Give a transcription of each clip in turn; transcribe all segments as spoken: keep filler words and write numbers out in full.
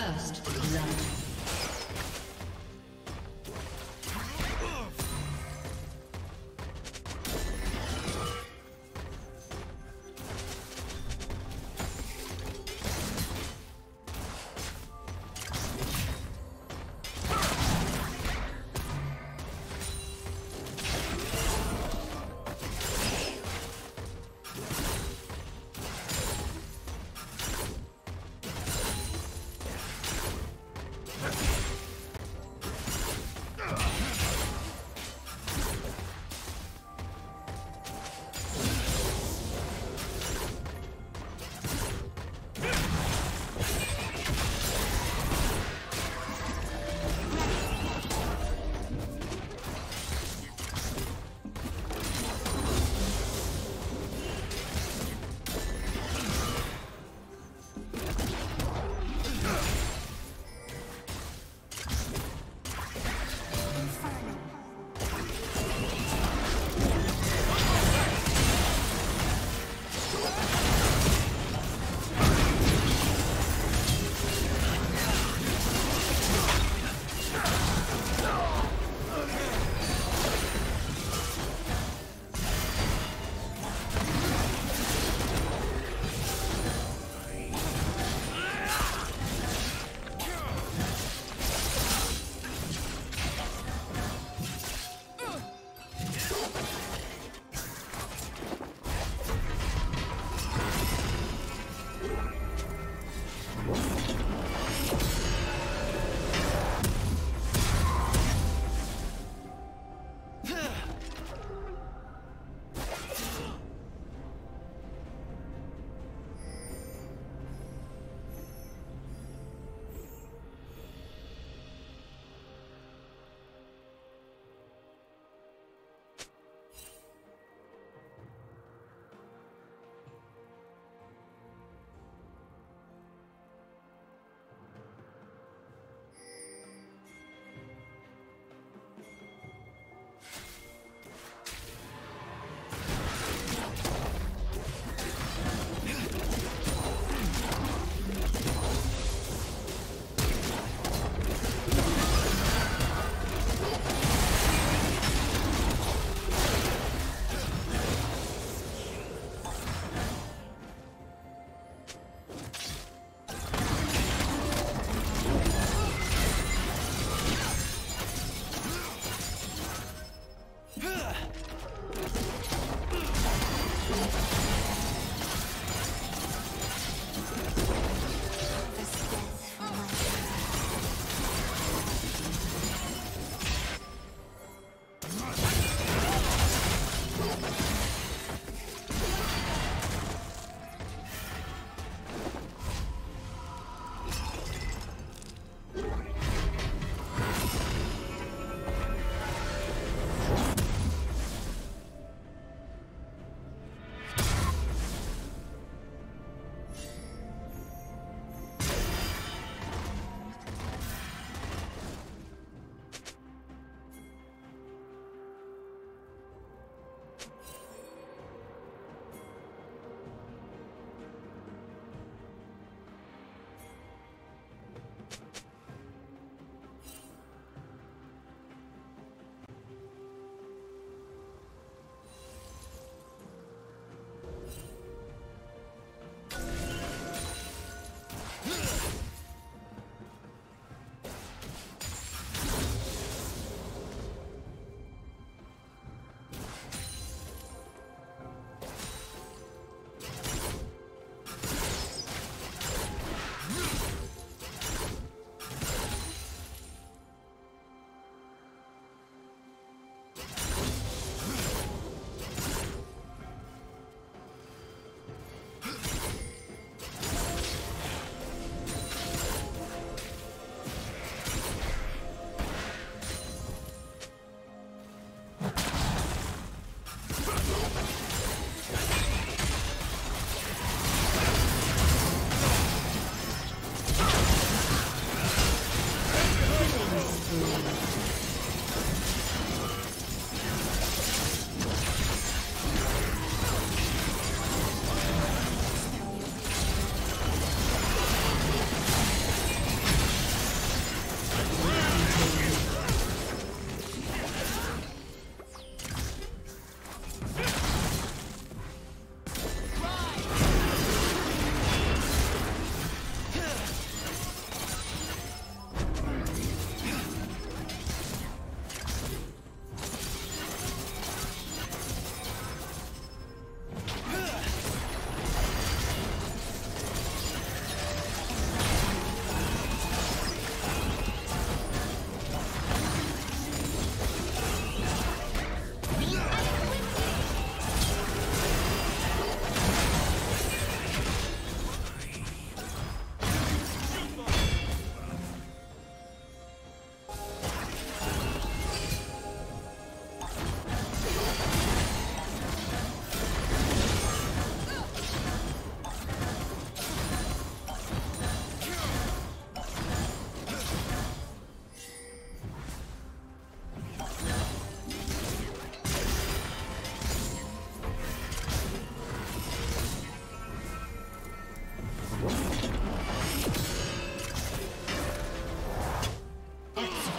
First love.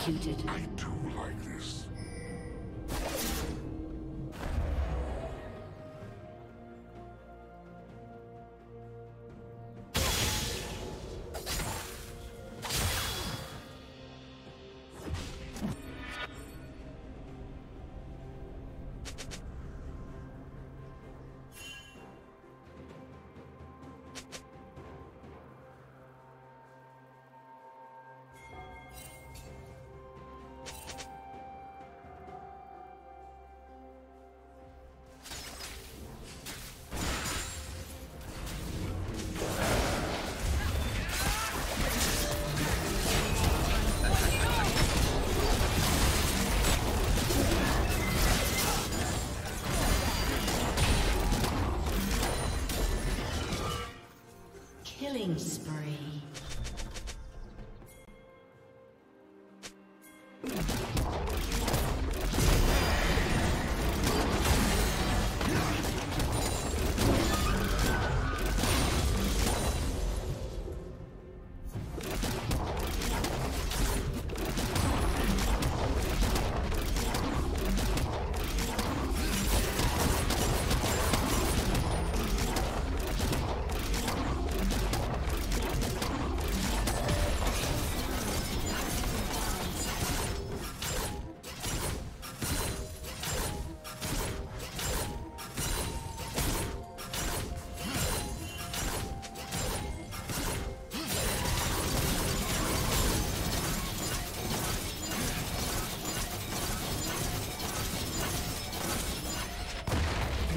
executed. I do like this. Killing spree.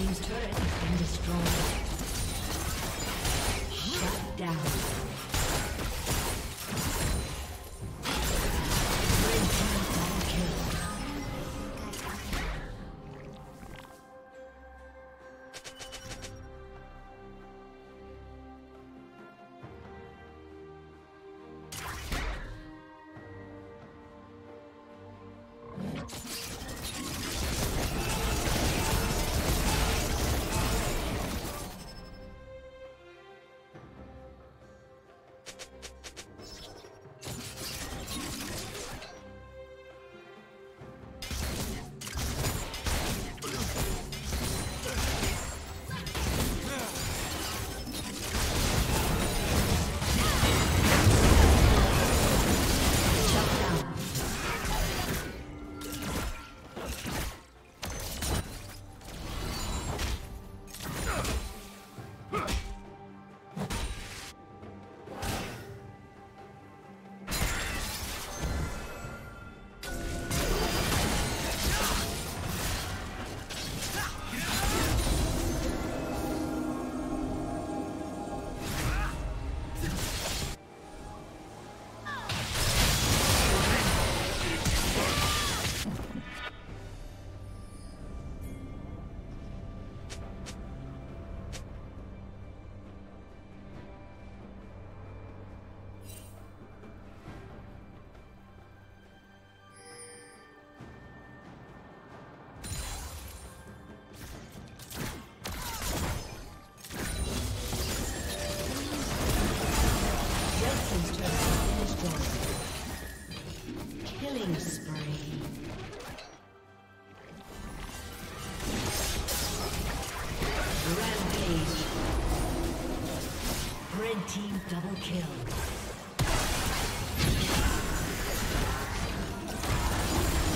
team's turret has been destroyed. Shut down.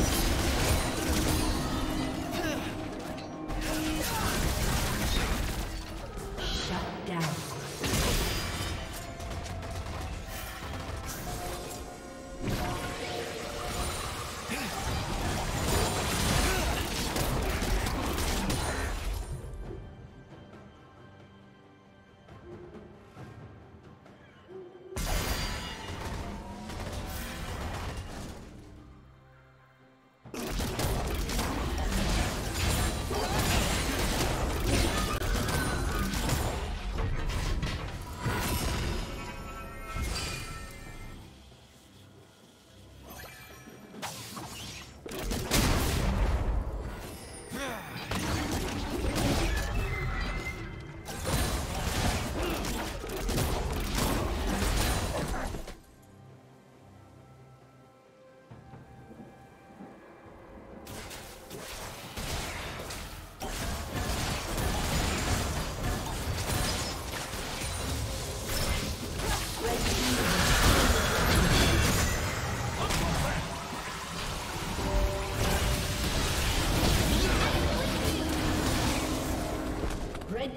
Team double kill. Red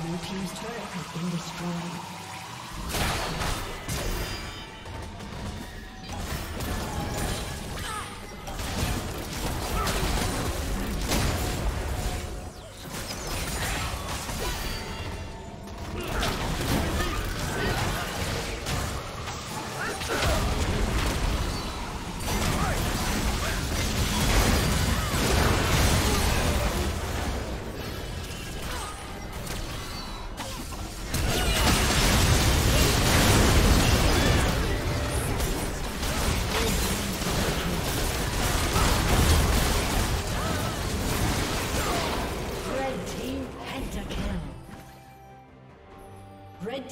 Blue team's turret has